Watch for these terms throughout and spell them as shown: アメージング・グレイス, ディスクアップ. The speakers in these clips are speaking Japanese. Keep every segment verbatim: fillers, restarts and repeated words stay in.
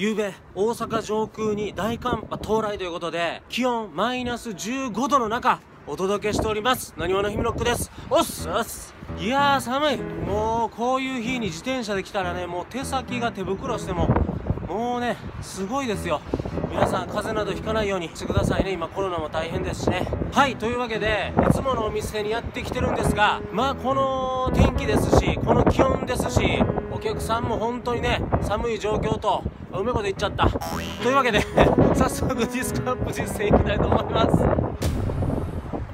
ゆうべ大阪上空に大寒波到来ということで、気温マイナスじゅうごどの中お届けしております。なにわのヒムロックです。おっすおっす。いやー寒い。もうこういう日に自転車で来たらね、もう手先が手袋してももうねすごいですよ。皆さん風邪などひかないようにしてくださいね。今コロナも大変ですしね。はい、というわけでいつものお店にやってきてるんですが、まあこの天気ですし、この気温ですし、お客さんも本当にね寒い状況と、うめえこと言っちゃった。というわけで早速ディスクアップ実践いきたいと思います。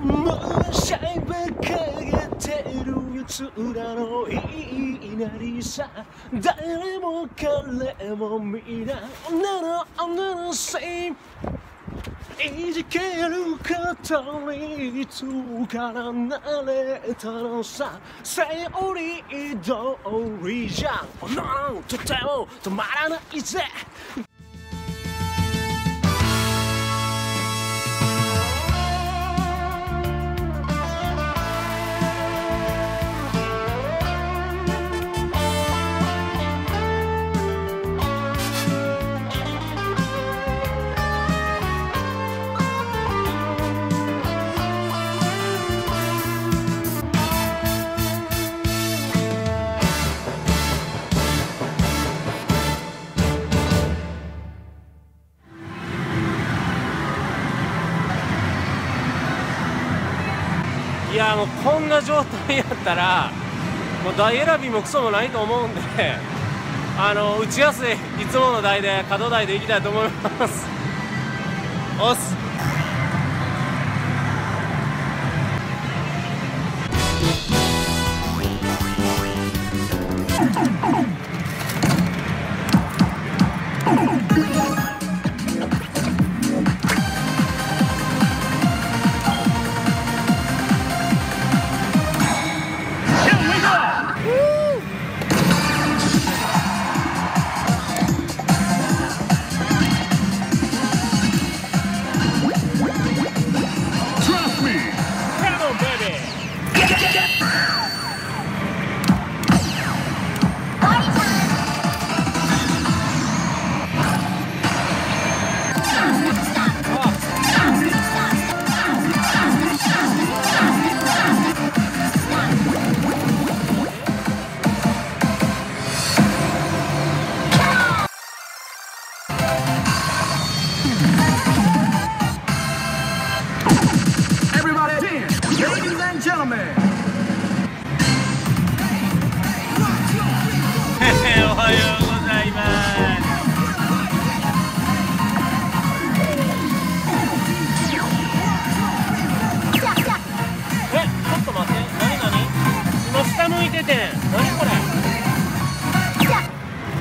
もうシャインばかげてるやつらの言いなりさ、誰も彼も皆ならならせいじけることにいつから慣れたのさ、セオリー通りじゃなんとても止まらないぜ。いやもうこんな状態やったらもう台選びもクソもないと思うんで、あの打ちやすいいつもの台で角台でいきたいと思います。おっす。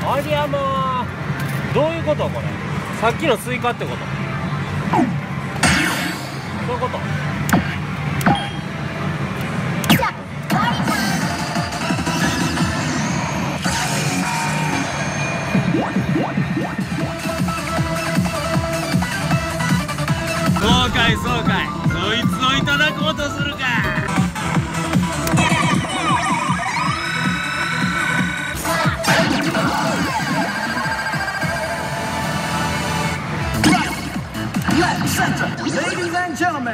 ありゃまあ、どういうことこれ。さっきのスイカってこと、そういうこと。そうかいそうかい、そいつをいただこうとするか。Ladies and gentlemen。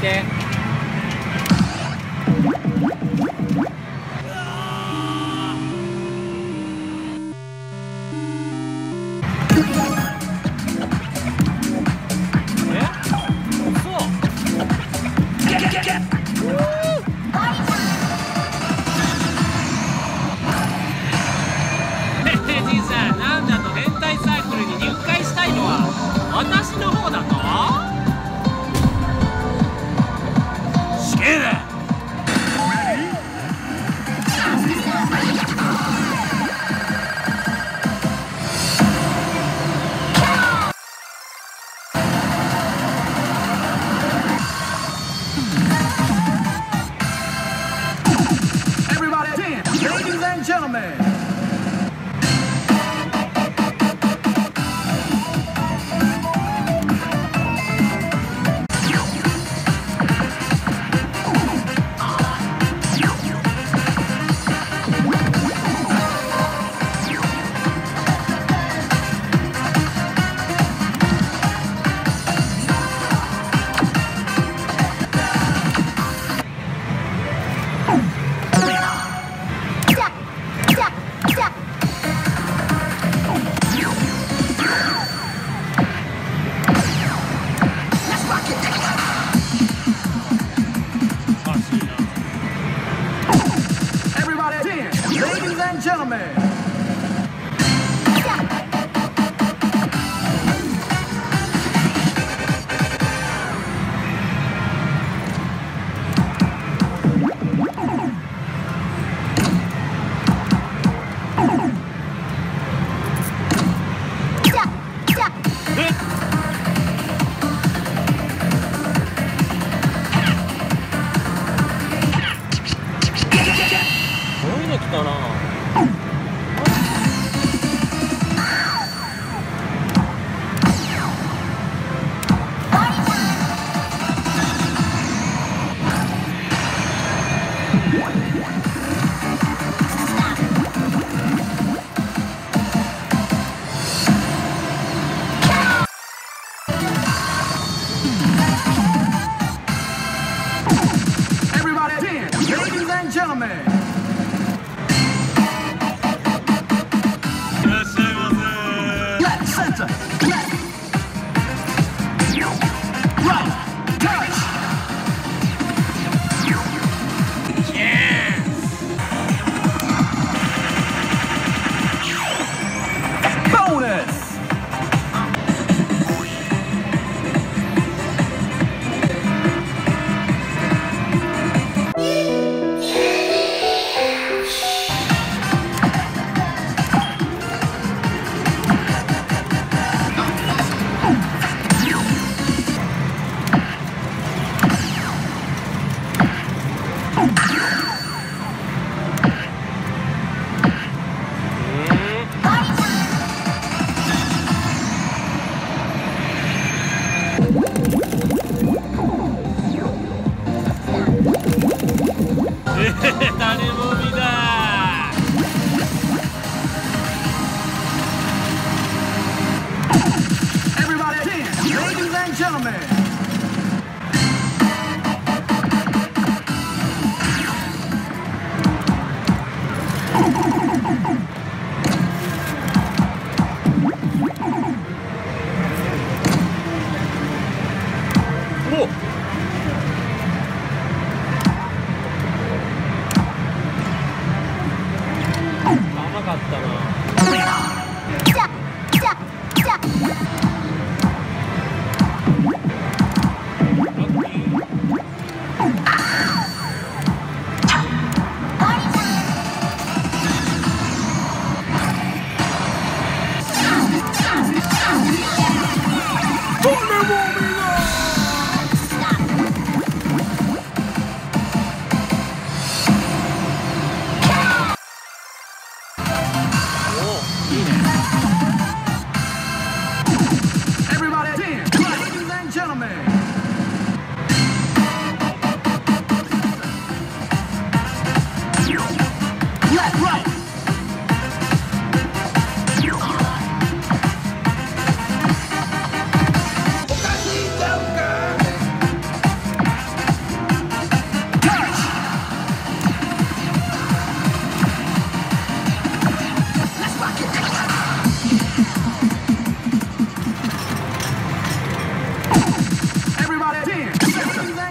て。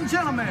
and gentlemen.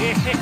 へへへ。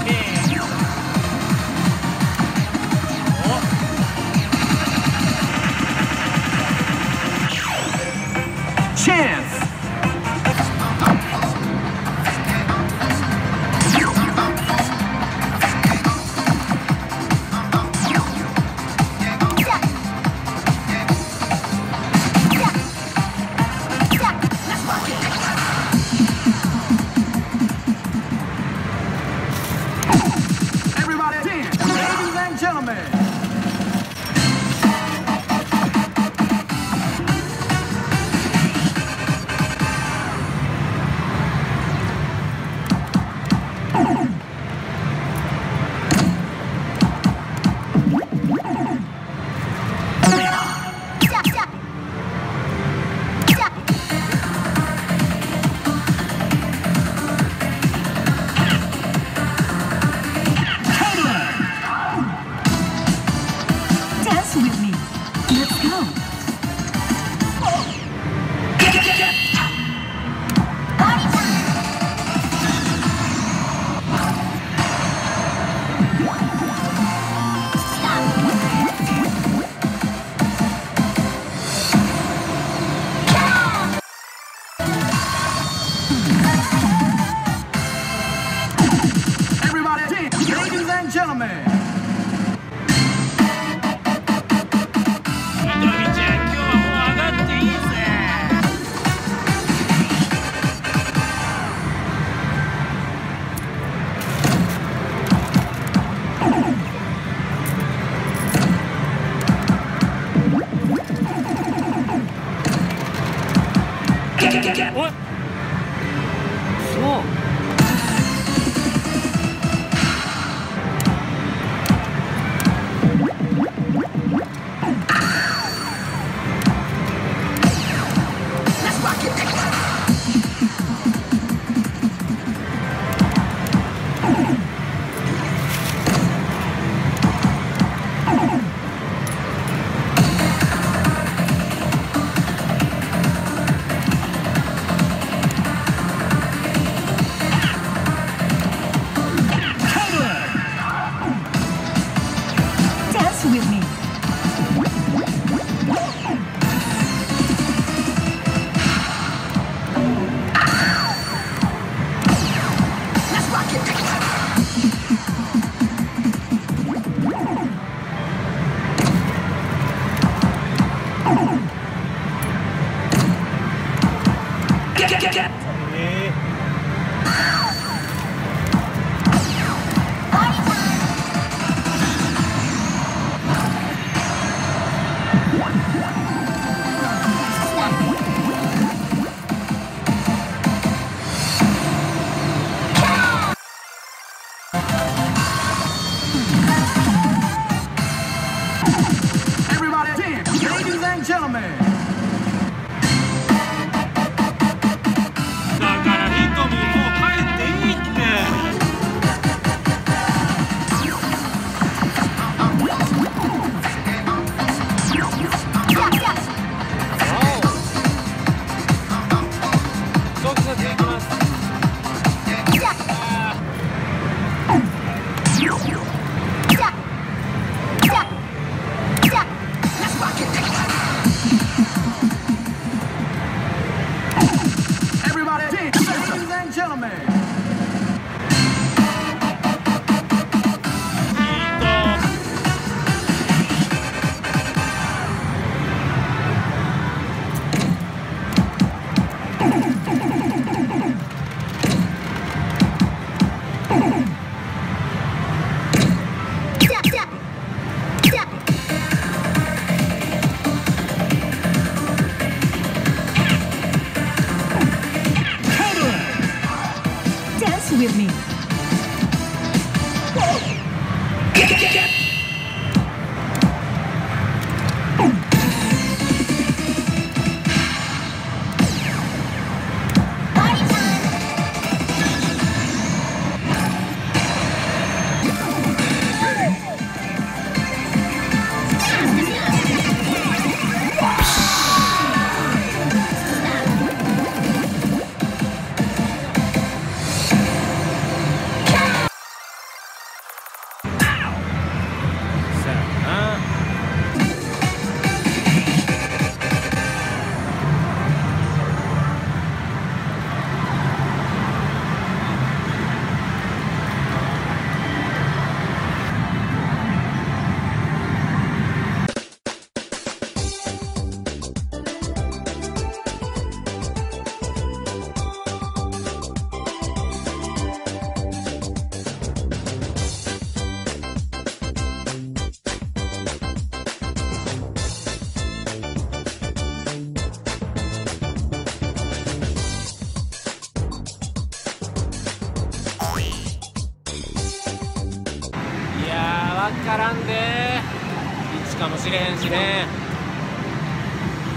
わからんで位置かもしれへんしね。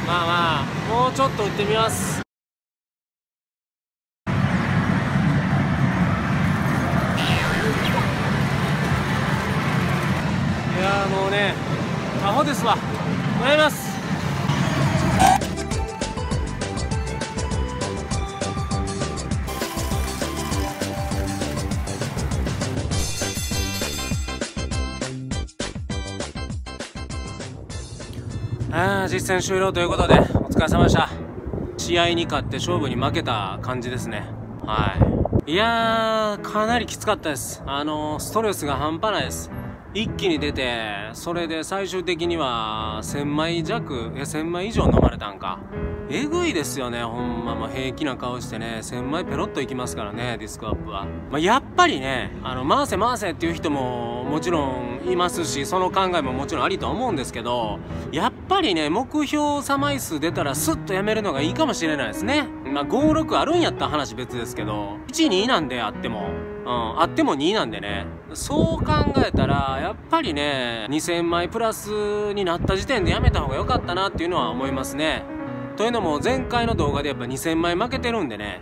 まあまあもうちょっと打ってみます。いやもうねアホですわ。もらいます。あー、実戦終了ということでお疲れ様でした。試合に勝って勝負に負けた感じですね。はい。いやーかなりきつかったです。あのー、ストレスが半端ないです。一気に出て、それで最終的にはせんまい弱、えせんまい以上飲まれたんか。えぐいですよね。ほんまもう平気な顔してね、せんまいペロッといきますからね、ディスクアップは。まあ、やっぱりね、あの回せ回せっていう人ももちろんいますし、その考えももちろんありとは思うんですけど、やっぱりね、目標さんまい数出たらスッとやめるのがいいかもしれないですね。まあご、ろくあるんやったら話別ですけど、いち、になんであっても、うん、あってもになんでね。そう考えたらやっぱりねにせんまいプラスになった時点でやめた方が良かったなっていうのは思いますね。というのも前回の動画でやっぱにせんまい負けてるんでね、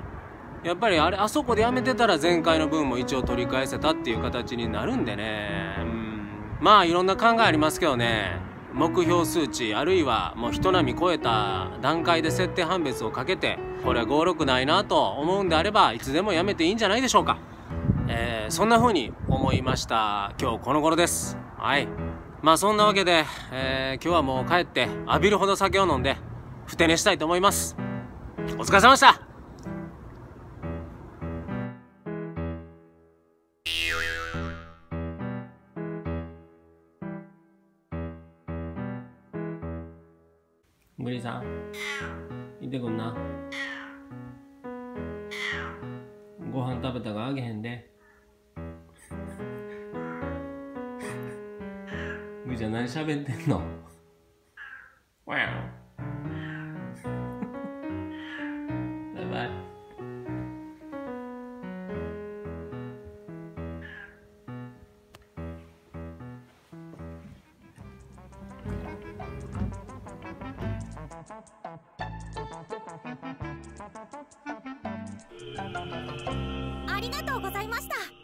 やっぱりあれあそこでやめてたら前回の分も一応取り返せたっていう形になるんでね、うん、まあいろんな考えありますけどね、目標数値あるいはもう人並み超えた段階で設定判別をかけて、これはご、ろくないなと思うんであればいつでもやめていいんじゃないでしょうか。えー、そんな風に思いました今日この頃です。はい。まあそんなわけで、えー、今日はもう帰って浴びるほど酒を飲んでふて寝したいと思います。お疲れ様でした。グリさん見てくんな。ご飯食べたがあげへんで。じゃあ何喋ってんの？バイバイ。ありがとうございました。